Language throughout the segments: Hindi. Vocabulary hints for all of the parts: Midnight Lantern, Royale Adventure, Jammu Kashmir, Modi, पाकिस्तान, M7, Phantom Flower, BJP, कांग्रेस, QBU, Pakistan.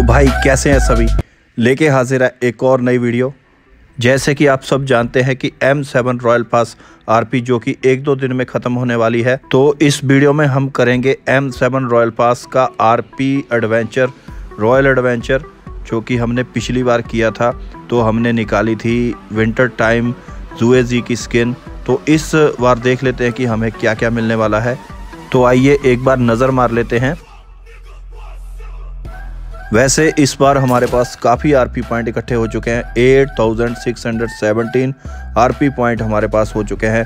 तो भाई कैसे हैं सभी, लेके हाजिर है एक और नई वीडियो। जैसे कि आप सब जानते हैं कि M7 रॉयल पास आरपी जो कि 1-2 दिन में ख़त्म होने वाली है, तो इस वीडियो में हम करेंगे M7 रॉयल पास का आरपी एडवेंचर, रॉयल एडवेंचर जो कि हमने पिछली बार किया था। तो हमने निकाली थी विंटर टाइम जुए जी की स्किन, तो इस बार देख लेते हैं कि हमें क्या क्या मिलने वाला है। तो आइए एक बार नज़र मार लेते हैं। वैसे इस बार हमारे पास काफ़ी आरपी पॉइंट इकट्ठे हो चुके हैं, 8617 आरपी पॉइंट हमारे पास हो चुके हैं।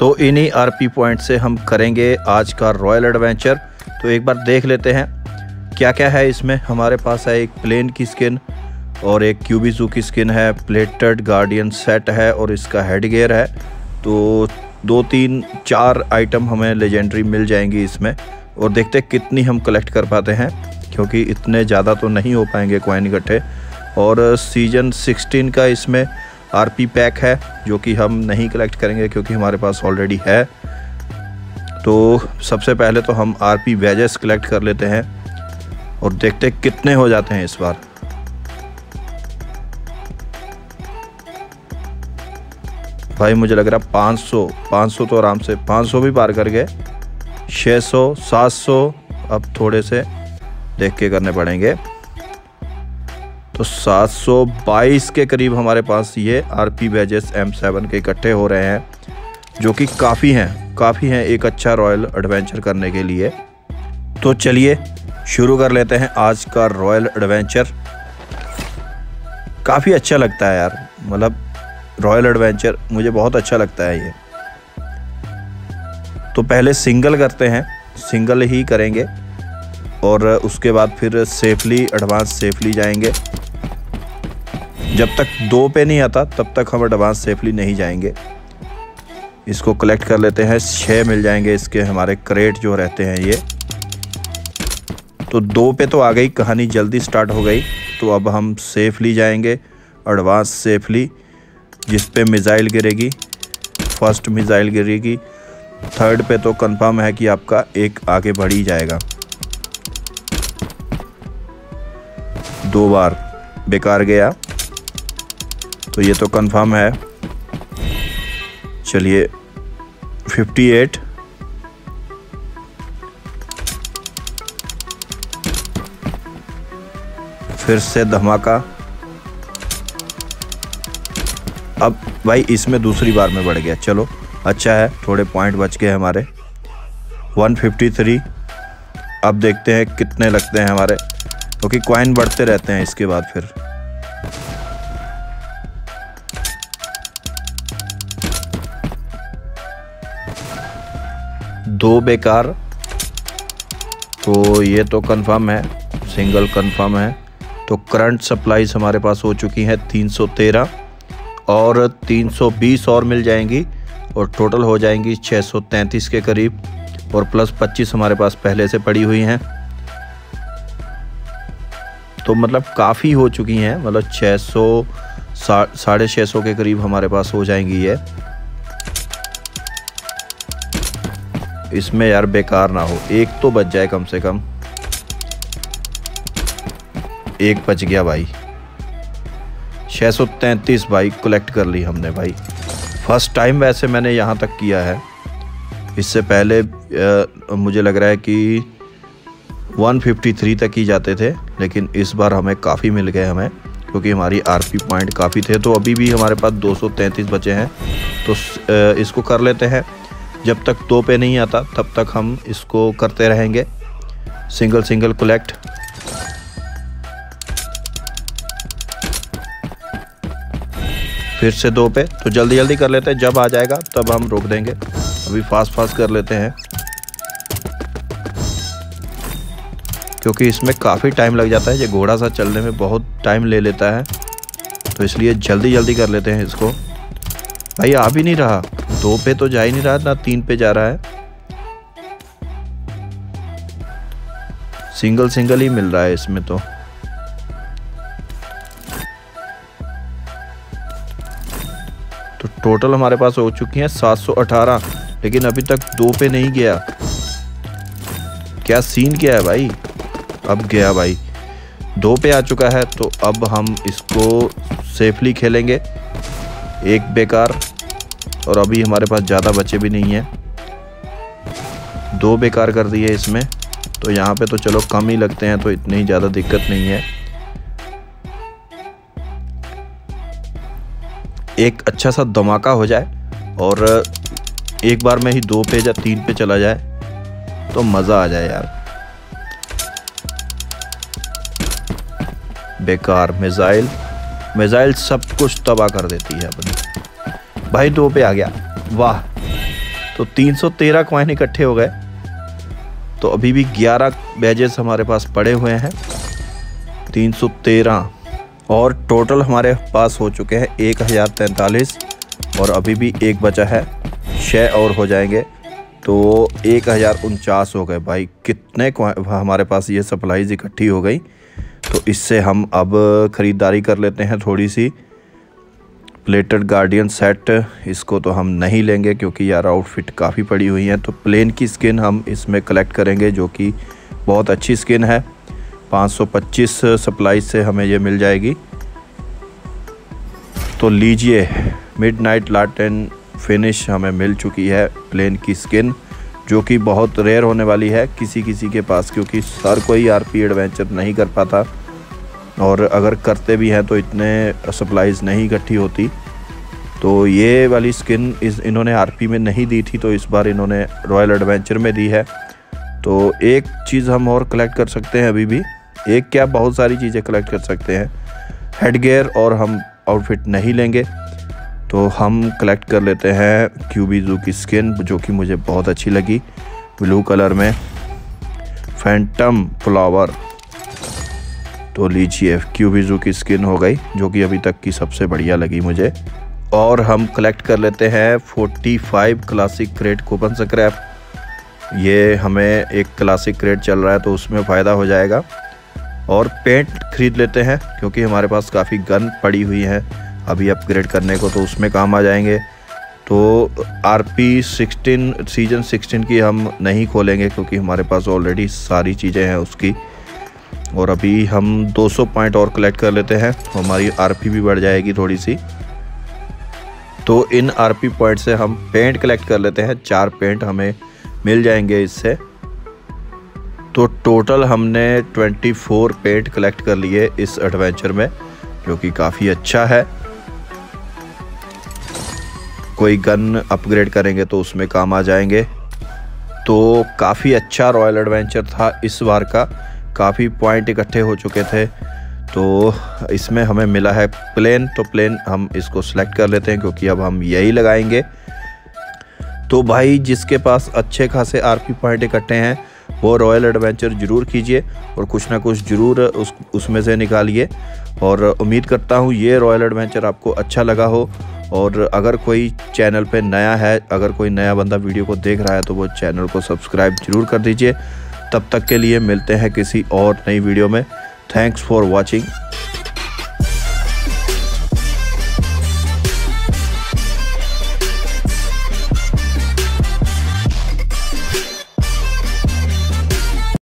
तो इन्हीं आरपी पॉइंट से हम करेंगे आज का रॉयल एडवेंचर। तो एक बार देख लेते हैं क्या क्या है इसमें। हमारे पास है एक प्लेन की स्किन और एक QBU की स्किन है, प्लेटेड गार्डियन सेट है और इसका हेड गियर है। तो 2-3-4 आइटम हमें लेजेंडरी मिल जाएंगी इसमें, और देखते कितनी हम कलेक्ट कर पाते हैं, क्योंकि इतने ज़्यादा तो नहीं हो पाएंगे कॉइन इकट्ठे। और सीजन 16 का इसमें आरपी पैक है जो कि हम नहीं कलेक्ट करेंगे क्योंकि हमारे पास ऑलरेडी है। तो सबसे पहले तो हम आरपी वेजेस कलेक्ट कर लेते हैं और देखते कितने हो जाते हैं इस बार। भाई मुझे लग रहा 500 तो आराम से 500 भी पार कर गए, 600 700 अब थोड़े से देख के करने पड़ेंगे। तो 722 के करीब हमारे पास ये आरपी बैजेस M7 के इकट्ठे हो रहे हैं जो कि काफ़ी हैं एक अच्छा रॉयल एडवेंचर करने के लिए। तो चलिए शुरू कर लेते हैं आज का रॉयल एडवेंचर। काफ़ी अच्छा लगता है यार, मतलब रॉयल एडवेंचर मुझे बहुत अच्छा लगता है ये। तो पहले सिंगल करते हैं, सिंगल ही करेंगे और उसके बाद फिर सेफली एडवांस सेफली जाएंगे। जब तक 2 पे नहीं आता तब तक हम एडवांस सेफली नहीं जाएंगे। इसको कलेक्ट कर लेते हैं, 6 मिल जाएंगे इसके हमारे क्रेट जो रहते हैं ये। तो 2 पे तो आ गई, कहानी जल्दी स्टार्ट हो गई। तो अब हम सेफली जाएंगे एडवांस सेफली, जिस पे मिज़ाइल गिरेगी, फर्स्ट मिज़ाइल गिरेगी। 3rd पे तो कंफर्म है कि आपका एक आगे बढ़ ही जाएगा। 2 बार बेकार गया, तो ये तो कंफर्म है। चलिए 58 फिर से धमाका। अब भाई इसमें दूसरी बार में बढ़ गया, चलो अच्छा है, थोड़े पॉइंट बच गए हमारे। 153 अब देखते हैं कितने लगते हैं हमारे, क्योंकि कॉइन बढ़ते रहते हैं इसके बाद। फिर 2 बेकार, तो ये तो कंफर्म है, सिंगल कंफर्म है। तो करंट सप्लाईज हमारे पास हो चुकी हैं 313 और 320 और मिल जाएंगी, और टोटल हो जाएंगी 633 के करीब, और प्लस 25 हमारे पास पहले से पड़ी हुई हैं। तो मतलब काफ़ी हो चुकी हैं, मतलब 600 साढ़े 600 के करीब हमारे पास हो जाएंगी ये। इसमें यार बेकार ना हो, एक तो बच जाए कम से कम। एक बच गया भाई, 633 भाई कलेक्ट कर ली हमने भाई। फर्स्ट टाइम वैसे मैंने यहाँ तक किया है, इससे पहले मुझे लग रहा है कि 153 तक ही जाते थे, लेकिन इस बार हमें काफ़ी मिल गए हमें, क्योंकि हमारी आरपी पॉइंट काफ़ी थे। तो अभी भी हमारे पास 233 बचे हैं, तो इसको कर लेते हैं। जब तक 2 पे नहीं आता तब तक हम इसको करते रहेंगे, सिंगल सिंगल कलेक्ट। फिर से 2 पे, तो जल्दी जल्दी कर लेते हैं, जब आ जाएगा तब हम रोक देंगे, अभी फास्ट कर लेते हैं क्योंकि इसमें काफ़ी टाइम लग जाता है। ये घोड़ा सा चलने में बहुत टाइम ले लेता है, तो इसलिए जल्दी जल्दी कर लेते हैं इसको। भाई आ भी नहीं रहा, 2 पे तो जा ही नहीं रहा, ना 3 पे जा रहा है, सिंगल सिंगल ही मिल रहा है इसमें। तो टोटल हमारे पास हो चुकी हैं 718, लेकिन अभी तक 2 पे नहीं गया। क्या सीन क्या है भाई, अब गया भाई। 2 पे आ चुका है, तो अब हम इसको सेफली खेलेंगे। एक बेकार, और अभी हमारे पास ज़्यादा बच्चे भी नहीं हैं। 2 बेकार कर दिए इसमें, तो यहाँ पे तो चलो कम ही लगते हैं, तो इतनी ज़्यादा दिक्कत नहीं है। एक अच्छा सा धमाका हो जाए और एक बार में ही 2 पे या 3 पे चला जाए तो मज़ा आ जाए यार। बेकार मिसाइल, मिसाइल सब कुछ तबाह कर देती है अपनी। भाई 2 पे आ गया, वाह। तो 313 कॉइन इकट्ठे हो गए। तो अभी भी 11 बैजेस हमारे पास पड़े हुए हैं, 313, और टोटल हमारे पास हो चुके हैं 1043। और अभी भी एक बचा है, 6 और हो जाएंगे तो 1049 हो गए। भाई कितने हमारे पास ये सप्लाईज इकट्ठी हो गई। तो इससे हम अब ख़रीदारी कर लेते हैं थोड़ी सी। प्लेटेड गार्डियन सेट इसको तो हम नहीं लेंगे क्योंकि यार आउटफिट काफ़ी पड़ी हुई हैं। तो प्लेन की स्किन हम इसमें कलेक्ट करेंगे जो कि बहुत अच्छी स्किन है। 525 सप्लाई से हमें ये मिल जाएगी। तो लीजिए, मिडनाइट लैंटर्न फिनिश हमें मिल चुकी है प्लेन की स्किन, जो कि बहुत रेयर होने वाली है किसी के पास, क्योंकि हर कोई आरपी एडवेंचर नहीं कर पाता, और अगर करते भी हैं तो इतने सप्लाईज नहीं इकट्ठी होती। तो ये वाली स्किन इन्होंने आरपी में नहीं दी थी, तो इस बार इन्होंने रॉयल एडवेंचर में दी है। तो एक चीज़ हम और कलेक्ट कर सकते हैं, अभी भी एक क्या बहुत सारी चीज़ें कलेक्ट कर सकते हैं। हेड गियर और हम आउटफिट नहीं लेंगे, तो हम कलेक्ट कर लेते हैं क्यूबीजू की स्किन जो कि मुझे बहुत अच्छी लगी, ब्लू कलर में, फैंटम फ्लावर। तो लीजिए, क्यूबीजू की स्किन हो गई जो कि अभी तक की सबसे बढ़िया लगी मुझे। और हम कलेक्ट कर लेते हैं 45 क्लासिक क्रेट कूपन स्क्रैप। ये हमें एक क्लासिक क्रेट चल रहा है तो उसमें फ़ायदा हो जाएगा। और पेंट ख़रीद लेते हैं क्योंकि हमारे पास काफ़ी गन पड़ी हुई है अभी अपग्रेड करने को, तो उसमें काम आ जाएंगे। तो आरपी 16 सीजन 16 की हम नहीं खोलेंगे क्योंकि हमारे पास ऑलरेडी सारी चीज़ें हैं उसकी। और अभी हम 200 पॉइंट और कलेक्ट कर लेते हैं, तो हमारी आरपी भी बढ़ जाएगी थोड़ी सी। तो इन आरपी पॉइंट से हम पेंट कलेक्ट कर लेते हैं, 4 पेंट हमें मिल जाएंगे इससे। तो टोटल हमने 24 पेंट कलेक्ट कर लिए इस एडवेंचर में, जो कि काफ़ी अच्छा है। कोई गन अपग्रेड करेंगे तो उसमें काम आ जाएंगे। तो काफ़ी अच्छा रॉयल एडवेंचर था इस बार का, काफ़ी पॉइंट इकट्ठे हो चुके थे। तो इसमें हमें मिला है प्लेन, तो प्लेन हम इसको सिलेक्ट कर लेते हैं क्योंकि अब हम यही लगाएंगे। तो भाई जिसके पास अच्छे खासे आरपी पॉइंट इकट्ठे हैं वो रॉयल एडवेंचर ज़रूर कीजिए और कुछ ना कुछ ज़रूर उसमें से निकालिए। और उम्मीद करता हूँ ये रॉयल एडवेंचर आपको अच्छा लगा हो। और अगर कोई चैनल पे नया है, अगर कोई नया बंदा वीडियो को देख रहा है, तो वो चैनल को सब्सक्राइब ज़रूर कर दीजिए। तब तक के लिए मिलते हैं किसी और नई वीडियो में। Thanks for watching.